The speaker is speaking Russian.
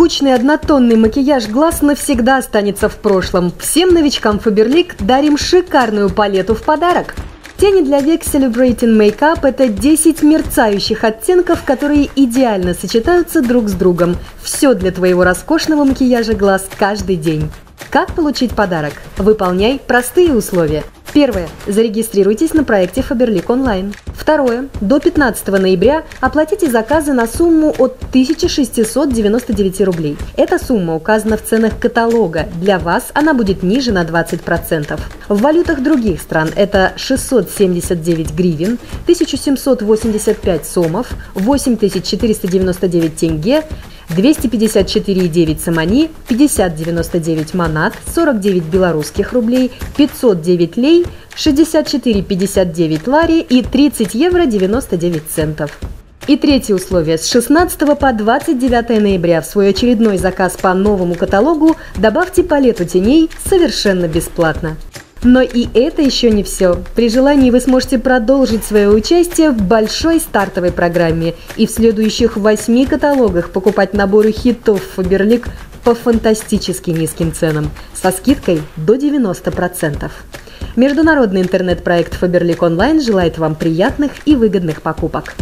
скучный однотонный макияж глаз навсегда останется в прошлом. Всем новичкам Faberlic дарим шикарную палету в подарок. Тени для век Celebrating Makeup – это 10 мерцающих оттенков, которые идеально сочетаются друг с другом. Все для твоего роскошного макияжа глаз каждый день. Как получить подарок? Выполняй простые условия. Первое. Зарегистрируйтесь на проекте Faberlic Online. Второе. До 15 ноября оплатите заказы на сумму от 1699 рублей. Эта сумма указана в ценах каталога. Для вас она будет ниже на 20%. В валютах других стран это 679 гривен, 1785 сомов, 8499 тенге, 254,9 самани, 50,99 манат, 49 белорусских рублей, 509 лей, 64,59 лари и 30 евро 99 центов. И третье условие. С 16 по 29 ноября в свой очередной заказ по новому каталогу добавьте палету теней совершенно бесплатно. Но и это еще не все. При желании вы сможете продолжить свое участие в большой стартовой программе и в следующих 8 каталогах покупать наборы хитов Faberlic по фантастически низким ценам, со скидкой до 90%. Международный интернет-проект Faberlic Online желает вам приятных и выгодных покупок.